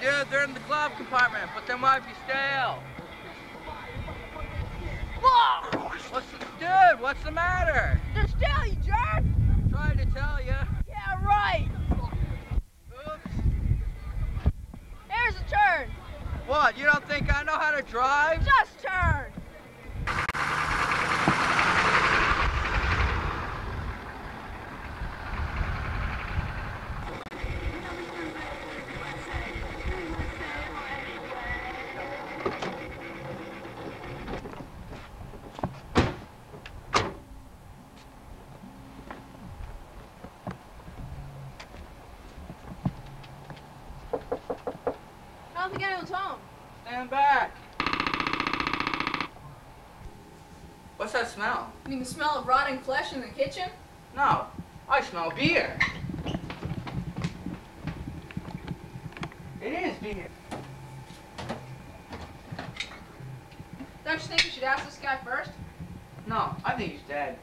dude. They're in the glove compartment, but they might be stale. Whoa! Dude, what's the matter? They're stale, you jerk! I'm trying to tell you. Yeah, right. Oops. Here's a turn. What, you don't think I know how to drive? Just turn. Stand back. What's that smell? You mean the smell of rotting flesh in the kitchen? No, I smell beer. It is beer. Don't you think we should ask this guy first? No, I think he's dead.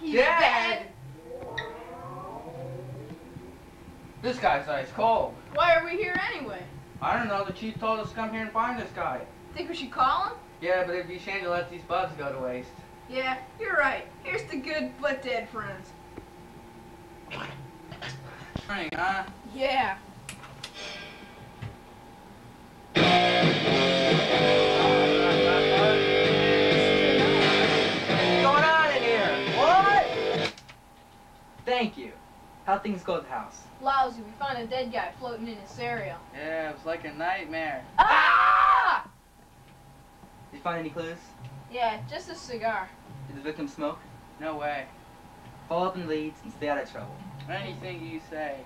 He's dead? This guy's ice cold. Why are we here anyway? I don't know. The chief told us to come here and find this guy. Think we should call him? Yeah, but it'd be a shame to let these buds go to waste. Yeah, you're right. Here's the good but dead friends. Morning, huh? Yeah. What's going on in here? What? Thank you. How'd things go at the house? Lousy, we found a dead guy floating in his cereal. Yeah, it was like a nightmare. Ah! Did you find any clues? Yeah, just a cigar. Did the victim smoke? No way. Follow up in leads and stay out of trouble. Anything you say.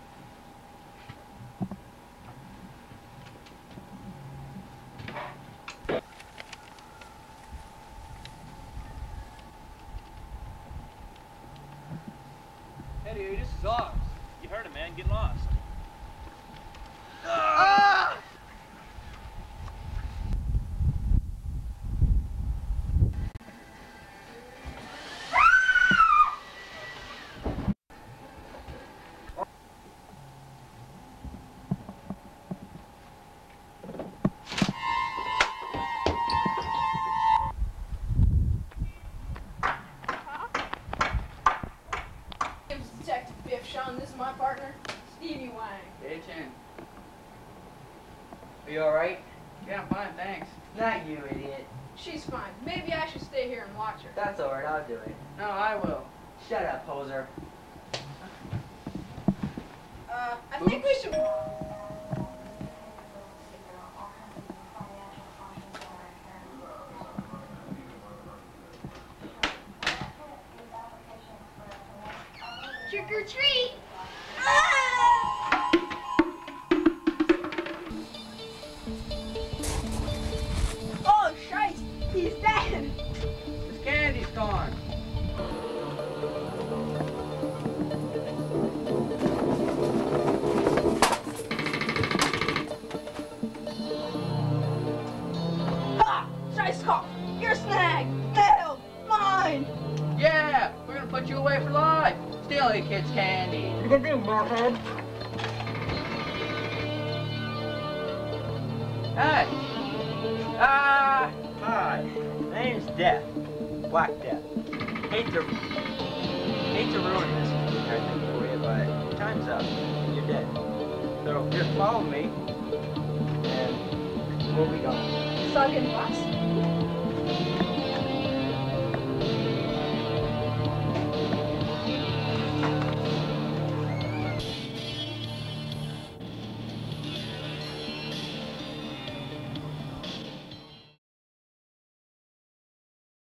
Dude, this is ours. You heard it, man. Get lost. Ah! Are you alright? Yeah, I'm fine, thanks. Not you, idiot. She's fine. Maybe I should stay here and watch her. That's alright, I'll do it. No, I will. Shut up, poser. I Oops. Think we should... Trick or treat! Kids candy. You're gonna be a murderhead. Hey. Hi. My name's Death. Black Death. Hate to ruin this kind of thing for you, but time's up. You're dead. So just follow me, and we'll be gone. Suck and bust.